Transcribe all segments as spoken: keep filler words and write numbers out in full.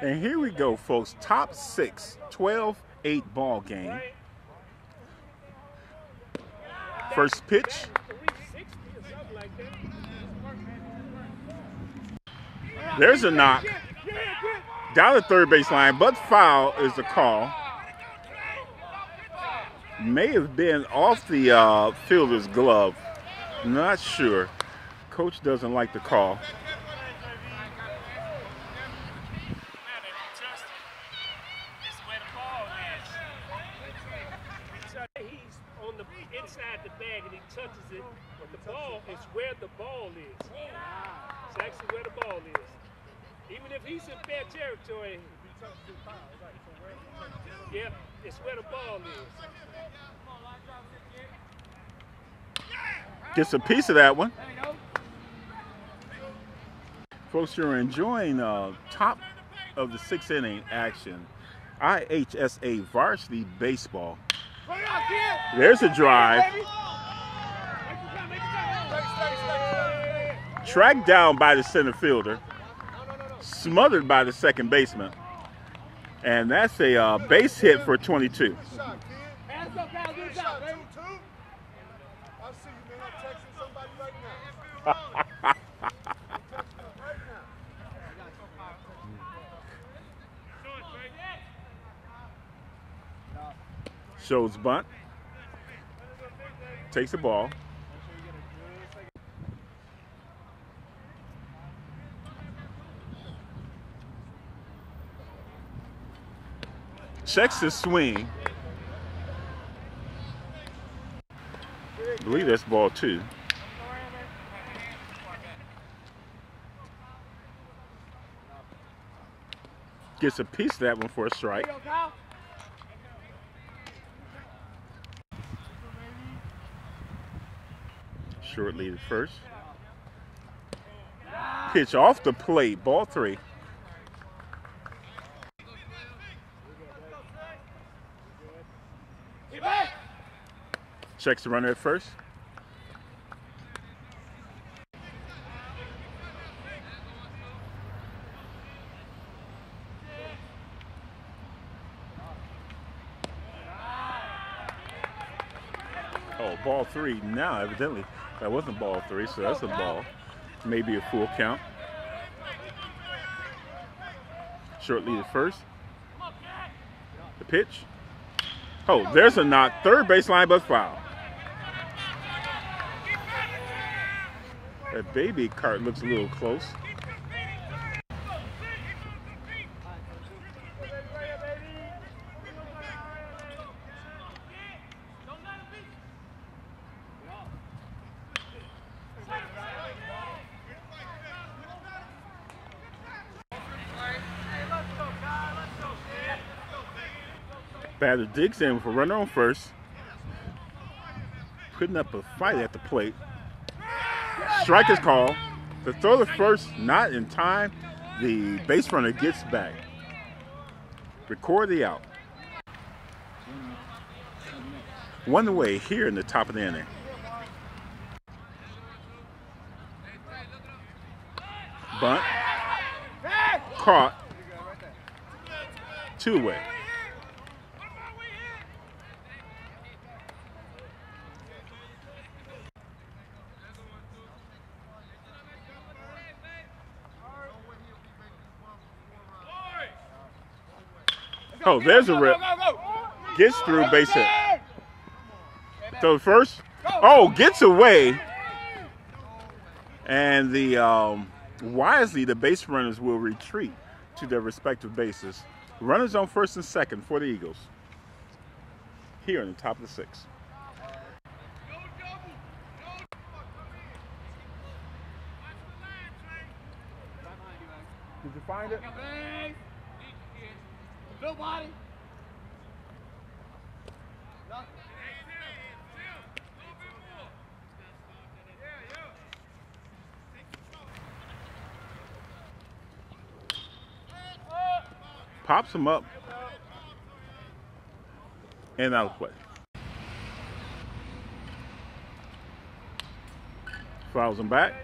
And here we go, folks. Top six, twelve eight ball game. First pitch. There's a knock. Down the third baseline, but foul is the call. May have been off the uh, fielder's glove. Not sure. Coach doesn't like the call. Gets a piece of that one. Folks, you're enjoying uh, top of the sixth inning action. I H S A varsity baseball. There's a drive. Tracked down by the center fielder. Smothered by the second baseman. And that's a uh, base hit for twenty-two. Shows bunt. Takes the ball. Checks the swing. I believe that's ball two. Gets a piece of that one for a strike. Short lead at first. Pitch off the plate. Ball three. Checks the runner at first. Oh, ball three now, evidently. That wasn't ball three, so that's a ball. Maybe a full count. Short lead at first. The pitch. Oh, there's a knock. Third baseline, but foul. That baby cart looks a little close. Batter digs in with a runner on first. Putting up a fight at the plate. Strike is called. The throw to first, not in time. The base runner gets back. Record the out. One away here in the top of the inning. Bunt. Caught. Two away. Oh, there's a rip. Gets through, base hit. So first, oh, gets away. And the um, wisely, the base runners will retreat to their respective bases. Runners on first and second for the Eagles. Here in the top of the sixth. Did you find it? Nobody. Pops him up and out of play. Fouls him back.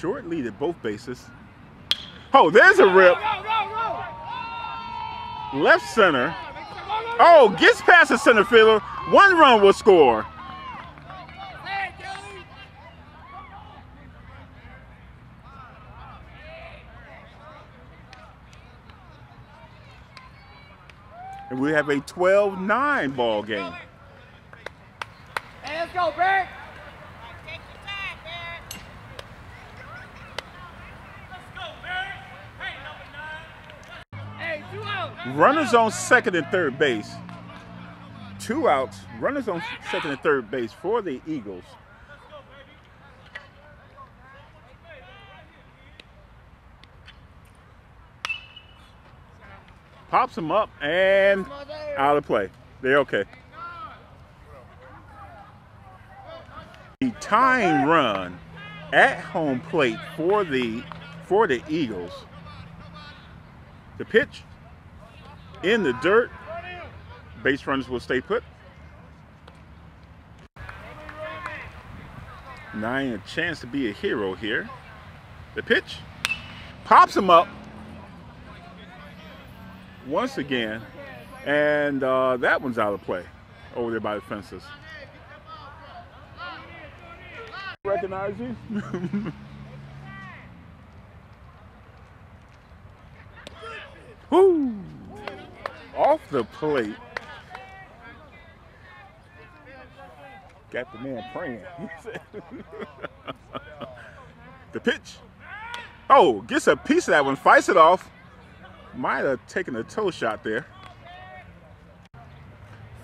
short lead at both bases. Oh, there's a rip. Left center. Oh, gets past the center fielder. One run will score. And we have a twelve nine ball game. Hey, let's go, Brad. Runners on second and third base. Two outs. Runners on second and third base for the Eagles. Pops him up and out of play. They're okay. The tying run at home plate for the for the Eagles. The pitch. In the dirt, base runners will stay put. Nine, a chance to be a hero here. The pitch pops him up once again, and uh, that one's out of play over there by the fences. Recognize you? Whoo! Off the plate. Got the man praying. The pitch. Oh, gets a piece of that one. Fights it off. Might have taken a toe shot there.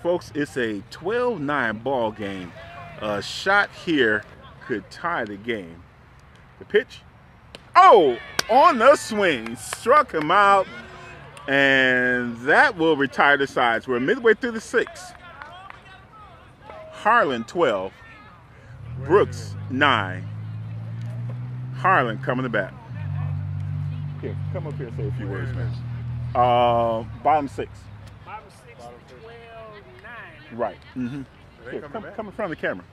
Folks, it's a twelve nine ball game. A shot here could tie the game. The pitch. Oh, on the swing. Struck him out. And that will retire the sides. We're midway through the sixth. Harlan twelve. Brooks nine. Harlan coming to bat. Here, come up here and say a few words, man. Uh, bottom six. Bottom six, twelve nine. Right. Mm-hmm. Here, come, come in front of the camera.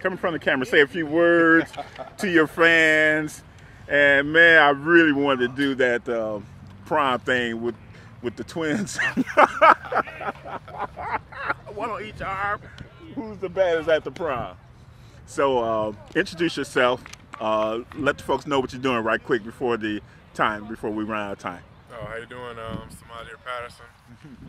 Come in front of the camera. Say a few words to your fans. And, man, I really wanted to do that. Uh, prime thing with with the twins. One on each arm. Who's the baddest at the prime? So uh, introduce yourself. Uh, let the folks know what you're doing right quick before the time, before we run out of time. Oh, how you doing? Um, I'm Samadhi Patterson.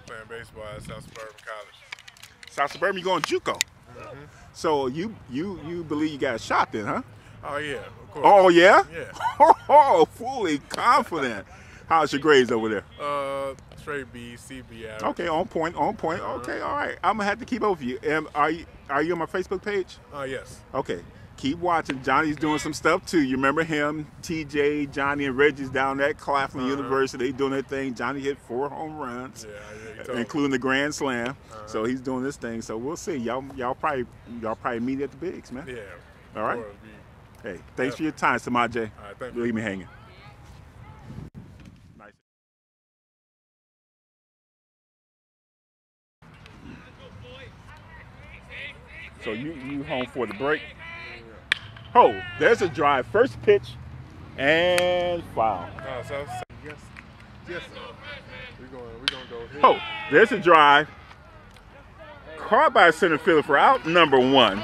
Playing baseball at South Suburban College. South Suburban, you going JUCO? Mm-hmm. So you you you believe you got a shot then, huh? Oh yeah, of course. Oh yeah? Yeah. Oh, fully confident. How's your grades over there? Uh, straight B, C, B average. Okay, on point, on point. Uh-huh. Okay, all right. I'm gonna have to keep up with you. And are you are you on my Facebook page? Uh, yes. Okay, keep watching. Johnny's doing some stuff too. You remember him? T J, Johnny, and Reggie's down at Claflin uh-huh. University. They doing their thing. Johnny hit four home runs, yeah, including me. the grand slam. Uh-huh. So he's doing this thing. So we'll see. Y'all, y'all probably y'all probably meet at the bigs, man. Yeah. All right. Hey, thanks yeah. for your time, Samaj. All right, thank you. Leave me hanging. So you, you home for the break. Oh, there's a drive. First pitch and foul. Oh, so, so, yes, yes, we're going, we're going to go here. Oh, there's a drive. Caught by a center fielder for out number one.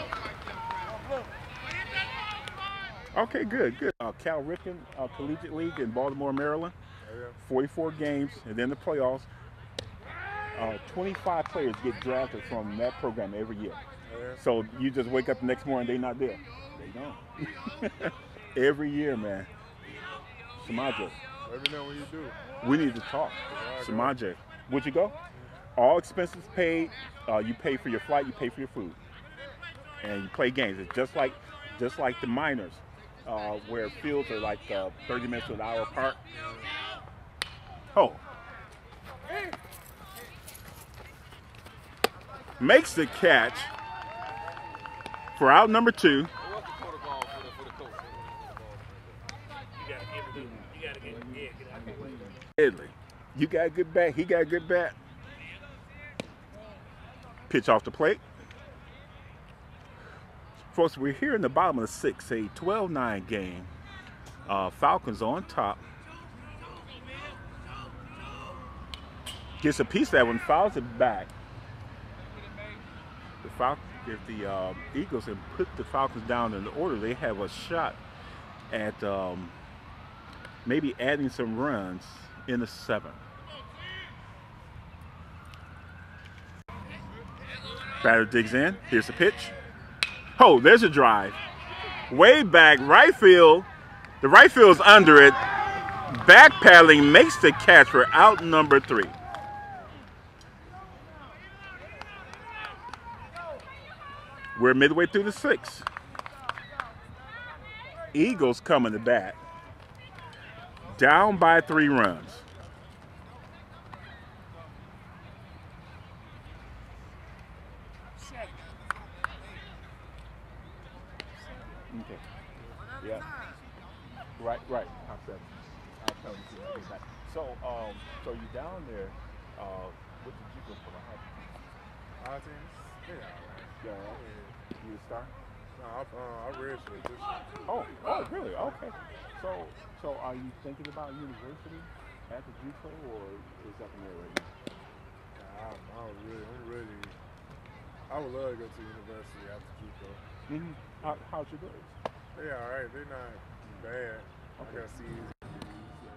Okay, good, good. Uh, Cal Ripken, uh, Collegiate League in Baltimore, Maryland. forty-four games and then the playoffs. Uh, twenty-five players get drafted from that program every year. So you just wake up the next morning, they not there. They don't. Every year, man. Samaje. Let me know what you do. We need to talk. Samaje. Would you go? All expenses paid. Uh, you pay for your flight. You pay for your food. And you play games. It's just like, just like the minors, uh, where fields are like uh, thirty minutes to an hour apart. Oh. Makes the catch. For out number two. Deadly. You got a good bat. He got a good bat. Pitch off the plate. Folks, we're here in the bottom of the sixth, a twelve nine game. Uh, Falcons on top. Gets a piece of that one, fouls it back. The Falcons, if the uh, Eagles had put the Falcons down in the order, they have a shot at um, maybe adding some runs in the seventh. Batter digs in. Here's the pitch. Oh, there's a drive. Way back, right field. The right field's under it. Back paddling makes the catch for out number three. We're midway through the sixth. Eagles coming to bat. Down by three runs. Okay. Yeah. Right, right. I'll tell you. I'll tell you. So, um, so you down there? Uh, what did you go for? I think yeah, yeah. You a star? No, I, uh, I read for this. Oh, oh, really? Okay. So, so are you thinking about university at the JUCO or is that in there right now? I don't really. I'm really. I would love to go to university after JUCO. Mm-hmm. How, how's your grades? They all right. They're not bad. Okay. I got C's.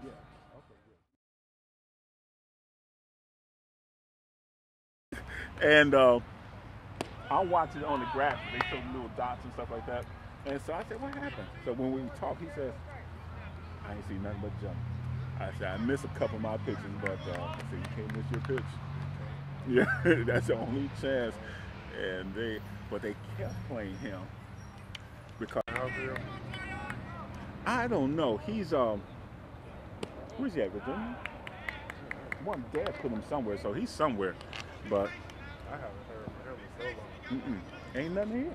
Yeah. Okay. Good. And. Uh, I watch it on the graph. They show little dots and stuff like that. And so I said, what happened? So when we talked, he says, I ain't seen nothing but jump. I said, I missed a couple of my pitches, but uh, I said, you can't miss your pitch. Yeah, that's the only chance. And they, but they kept playing him. Because I don't know. He's, um, where's he at, Virginia? One dad put him somewhere, so he's somewhere. But I haven't heard from him in so long. Mm-mm. Ain't nothing here.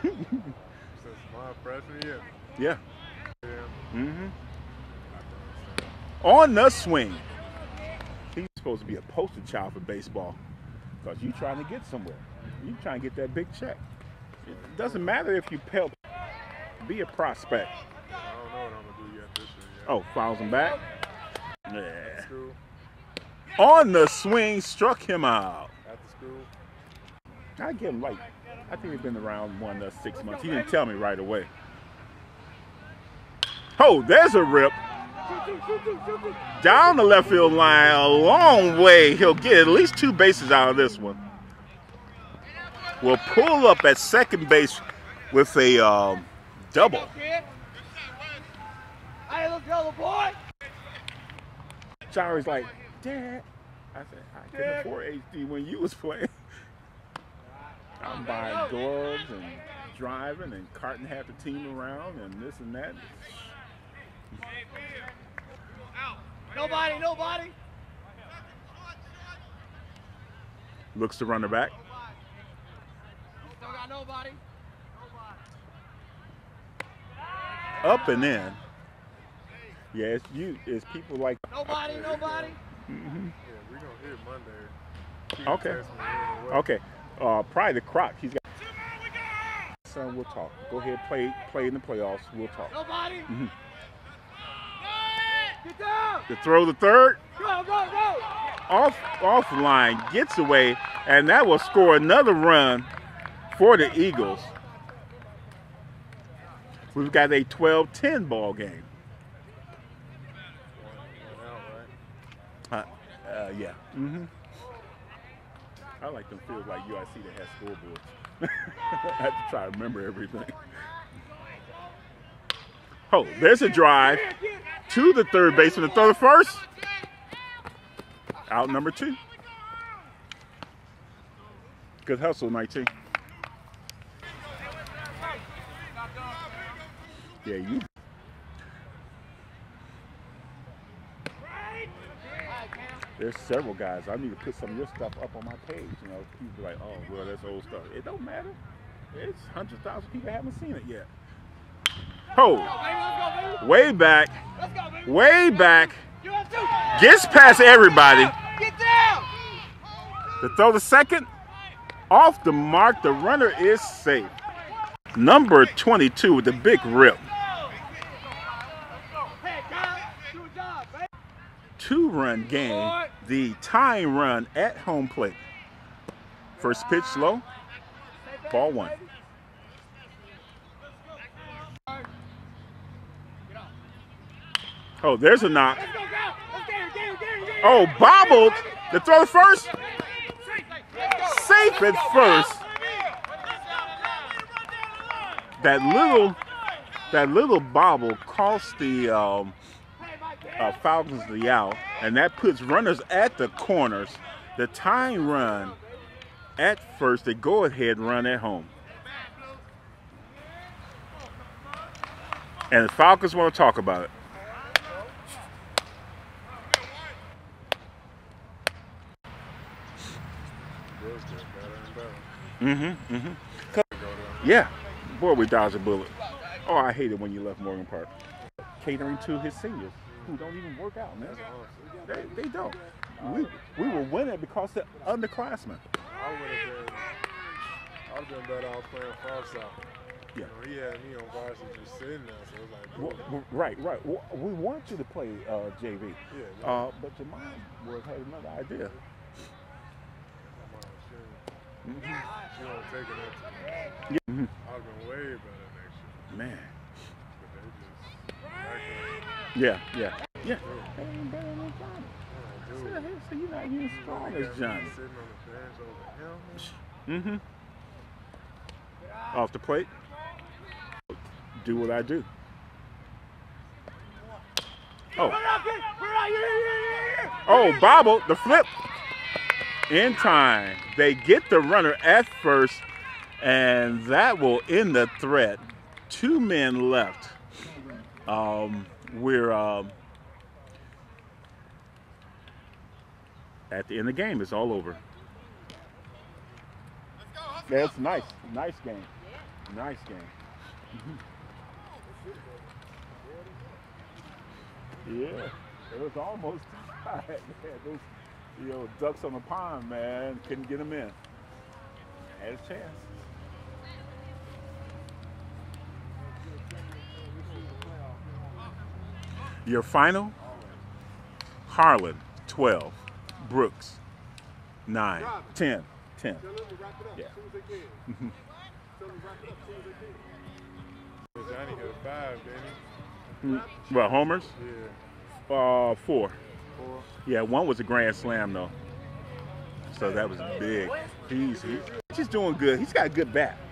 Since my freshman year. Yeah. Yeah. Mm-hmm. On the swing. He's supposed to be a poster child for baseball. Because you trying to get somewhere. You trying to get that big check. It doesn't matter if you help. Be a prospect. I don't know what I'm going to do yet this year. Yet. Oh, fouls him back. Yeah. On the swing, struck him out. After school. I give him like, I think he's been around one uh, six months. He didn't tell me right away. Oh, there's a rip. Down the left field line, a long way. He'll get at least two bases out of this one. Will pull up at second base with a um, double. Jari's like, Dad. I said, I couldn't afford H D when you was playing. I'm buying gloves and driving and carting half the team around and this and that. Nobody, nobody. Looks to run her back. Still got nobody. Up and in. Yeah, it's you. It's people like. Nobody, nobody. Mm-hmm. Yeah, we're gonna hit Monday. Okay. Okay. Uh, probably the crock. He's got. Son, we'll talk. Go ahead, play, play in the playoffs. We'll talk. Nobody. Mm-hmm. Get down. The throw, the third. Go, go, go. Off, off line, gets away, and that will score another run for the Eagles. We've got a twelve ten ball game. Uh, uh, yeah. Mm-hmm. I like them fields like U I C that has scoreboards. I have to try to remember everything. Oh, there's a drive to the third baseman to throw the first. Out number two. Good hustle, nineteen. Yeah, you. There's several guys. I need to put some of your stuff up on my page. You know, people are like, oh, well, that's old stuff. It don't matter. It's one hundred thousand people haven't seen it yet. Oh, go, way back, go, way back. Gets past everybody. Get down. The throw the second. Off the mark, the runner is safe. Number twenty-two with the big rip. two-run game, the tying run at home plate. First pitch low, ball one. Oh, there's a knock. Oh, bobbled. The throw first. Safe at first. That little, that little bobble cost the um, uh, Falcons the out, and that puts runners at the corners. The tying run at first. They go ahead run at home, and the Falcons want to talk about it. Mm-hmm, mm-hmm. Yeah. Boy, we dodged a bullet. Oh, I hate it when you left Morgan Park. Catering to his seniors who don't even work out, man. They, they don't. We, we were winning because they're underclassmen. I would have been better off playing false out. Yeah. He had me on varsity just sitting there, so it was like, well, right, right. Well, we want you to play uh, J V. Yeah, yeah. Uh, but your mom would have had another idea. Mm-hmm. She won't take it after me. Yeah. Mm-hmm. I've been way better next year. Man. But they just... Yeah, yeah, yeah. They ain't better than Johnny. Yeah, dude. So, hey, so you're not even strong as Johnny. Sitting on the bench over him. Mm-hmm. Off the plate. Do what I do. Oh. Oh, bobble. The flip. In time, they get the runner at first, and that will end the threat. Two men left. Um, we're um, at the end of the game. It's all over. That's nice. Nice game. Nice game. Yeah, it was almost tied. You know, ducks on the pond, man. Couldn't get them in. Had a chance. Your final? Harlan, twelve. Brooks, nine. ten. ten. Yeah. Johnny had five, didn't he? Well, homers? Yeah. Uh, four. Yeah, one was a grand slam though, so that was big. He's he's just doing good. He's got a good bat.